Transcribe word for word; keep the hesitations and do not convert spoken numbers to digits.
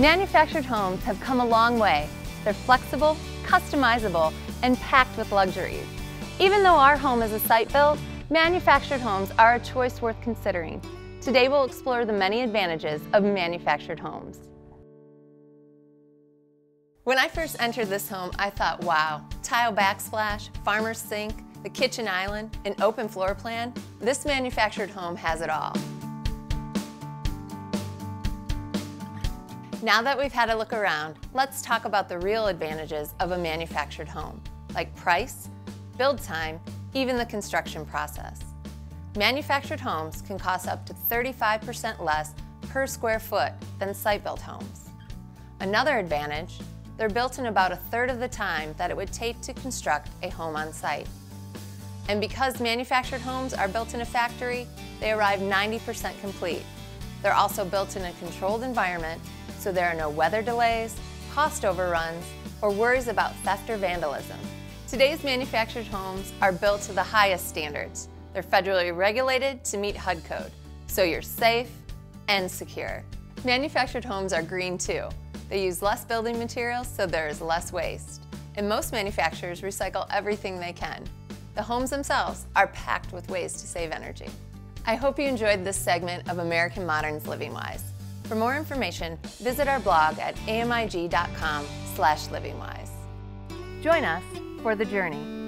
Manufactured homes have come a long way. They're flexible, customizable, and packed with luxuries. Even though our home is a site build, manufactured homes are a choice worth considering. Today we'll explore the many advantages of manufactured homes. When I first entered this home, I thought, wow, tile backsplash, farmer's sink, the kitchen island, an open floor plan, this manufactured home has it all. Now that we've had a look around, let's talk about the real advantages of a manufactured home, like price, build time, even the construction process. Manufactured homes can cost up to thirty-five percent less per square foot than site-built homes. Another advantage, they're built in about a third of the time that it would take to construct a home on site. And because manufactured homes are built in a factory, they arrive ninety percent complete. They're also built in a controlled environment, so there are no weather delays, cost overruns, or worries about theft or vandalism. Today's manufactured homes are built to the highest standards. They're federally regulated to meet H U D code, so you're safe and secure. Manufactured homes are green too. They use less building materials, so there is less waste. And most manufacturers recycle everything they can. The homes themselves are packed with ways to save energy. I hope you enjoyed this segment of American Modern's LivingWise. For more information, visit our blog at amig dot com slash livingwise. Join us for the journey.